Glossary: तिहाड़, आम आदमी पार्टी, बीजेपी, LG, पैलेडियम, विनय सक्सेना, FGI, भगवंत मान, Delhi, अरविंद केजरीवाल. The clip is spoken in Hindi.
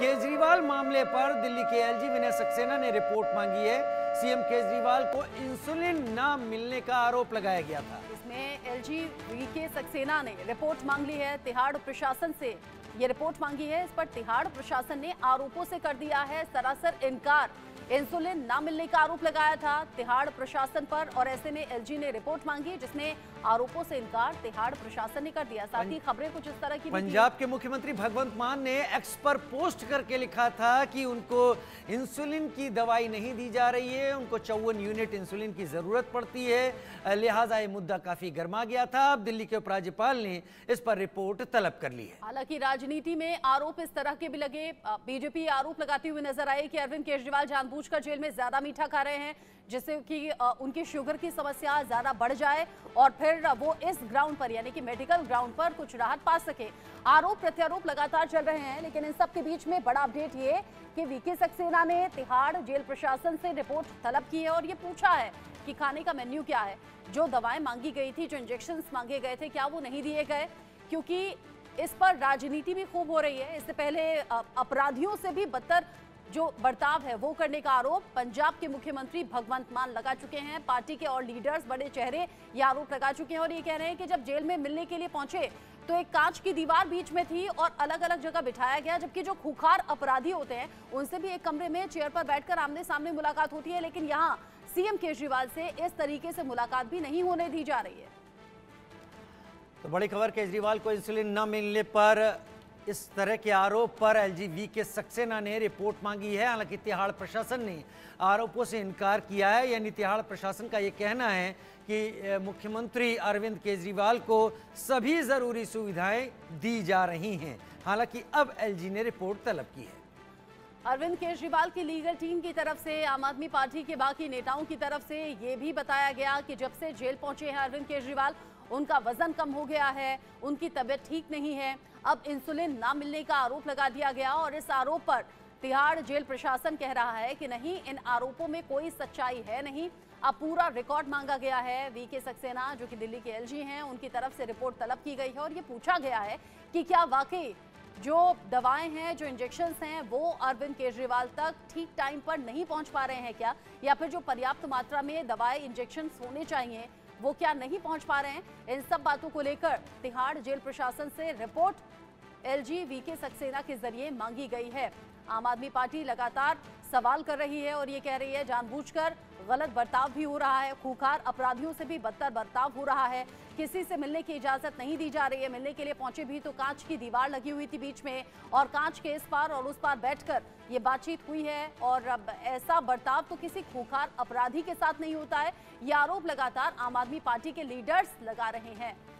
केजरीवाल मामले पर दिल्ली के एलजी विनय सक्सेना ने रिपोर्ट मांगी है। सीएम केजरीवाल को इंसुलिन न मिलने का आरोप लगाया गया था। इसमें एलजी वीके सक्सेना ने रिपोर्ट मांग ली है, तिहाड़ प्रशासन से ये रिपोर्ट मांगी है। इस पर तिहाड़ प्रशासन ने आरोपों से कर दिया है सरासर इनकार। इंसुलिन ना मिलने का आरोप लगाया था तिहाड़ प्रशासन पर, और ऐसे में एलजी ने रिपोर्ट मांगी जिसने आरोपों से इनकार तिहाड़ प्रशासन ने कर दिया। साथ ही खबरें कुछ इस तरह की। पंजाब के मुख्यमंत्री भगवंत मान ने एक्स पर पोस्ट करके लिखा था कि उनको इंसुलिन की दवाई नहीं दी जा रही है, उनको 54 यूनिट इंसुलिन की जरूरत पड़ती है, लिहाजा ये मुद्दा काफी गर्मा गया था। अब दिल्ली के उपराज्यपाल ने इस पर रिपोर्ट तलब कर ली है। हालांकि राजनीति में आरोप इस तरह के भी लगे। बीजेपी आरोप लगाती हुई नजर आई कि अरविंद केजरीवाल जानबूझकर जेल में ज्यादा मीठा खा रहे हैं, जिससे कि उनकी शुगर की समस्या ज्यादा बढ़ जाए और फिर वो इस ग्राउंड पर यानी कि मेडिकल ग्राउंड पर कुछ राहत पा सके। आरोप प्रत्यारोप लगातार चल रहे हैं, लेकिन इन सब के बीच में बड़ा अपडेट ये कि वीके सक्सेना ने तिहाड़ जेल प्रशासन से रिपोर्ट तलब की है और ये पूछा है कि खाने का मेन्यू क्या है, जो दवाएं मांगी गई थी, जो इंजेक्शन मांगे गए थे, क्या वो नहीं दिए गए, क्योंकि इस पर राजनीति भी खूब हो रही है। इससे पहले अपराधियों से भी बदतर जो बर्ताव है वो करने का आरोप पंजाब के मुख्यमंत्री भगवंत मान लगा चुके हैं। पार्टी के और लीडर्स, बड़े चेहरे ये आरोप लगा चुके हैं और ये कह रहे हैं कि जब जेल में मिलने के लिए पहुंचे तो एक कांच की दीवार बीच में थी और अलग अलग जगह बिठाया गया, जबकि जो खूंखार अपराधी होते हैं उनसे भी एक कमरे में चेयर पर बैठकर आमने सामने मुलाकात होती है, लेकिन यहाँ सीएम केजरीवाल से इस तरीके से मुलाकात भी नहीं होने दी जा रही है। तो बड़ी खबर, केजरीवाल को इंसुलिन न मिलने पर इस तरह के आरोप पर एलजी वीके सक्सेना ने रिपोर्ट मांगी है। हालांकि तिहाड़ प्रशासन ने आरोपों से इनकार किया है, यानी तिहाड़ प्रशासन का ये कहना है कि मुख्यमंत्री अरविंद केजरीवाल को सभी ज़रूरी सुविधाएं दी जा रही हैं। हालांकि अब एलजी ने रिपोर्ट तलब की है। अरविंद केजरीवाल की लीगल टीम की तरफ से, आम आदमी पार्टी के बाकी नेताओं की तरफ से ये भी बताया गया कि जब से जेल पहुंचे हैं अरविंद केजरीवाल, उनका वजन कम हो गया है, उनकी तबीयत ठीक नहीं है। अब इंसुलिन ना मिलने का आरोप लगा दिया गया और इस आरोप पर तिहाड़ जेल प्रशासन कह रहा है कि नहीं, इन आरोपों में कोई सच्चाई है नहीं। अब पूरा रिकॉर्ड मांगा गया है। वीके सक्सेना जो कि दिल्ली के एलजी हैं, उनकी तरफ से रिपोर्ट तलब की गई है और ये पूछा गया है कि क्या वाकई जो दवाएं हैं, जो इंजेक्शंस हैं, वो अरविंद केजरीवाल तक ठीक टाइम पर नहीं पहुंच पा रहे हैं क्या, या फिर जो पर्याप्त मात्रा में दवाएं इंजेक्शंस होने चाहिए वो क्या नहीं पहुंच पा रहे हैं। इन सब बातों को लेकर तिहाड़ जेल प्रशासन से रिपोर्ट एलजी वीके सक्सेना के जरिए मांगी गई है। आम आदमी पार्टी लगातार सवाल कर रही है और ये कह रही है जानबूझकर गलत बर्ताव भी हो रहा है, खूंखार अपराधियों से भी बदतर बर्ताव हो रहा है, किसी से मिलने की इजाजत नहीं दी जा रही है। मिलने के लिए पहुंचे भी तो कांच की दीवार लगी हुई थी बीच में और कांच के इस पार और उस पार बैठकर ये बातचीत हुई है, और अब ऐसा बर्ताव तो किसी खूंखार अपराधी के साथ नहीं होता है। ये आरोप लगातार आम आदमी पार्टी के लीडर्स लगा रहे हैं।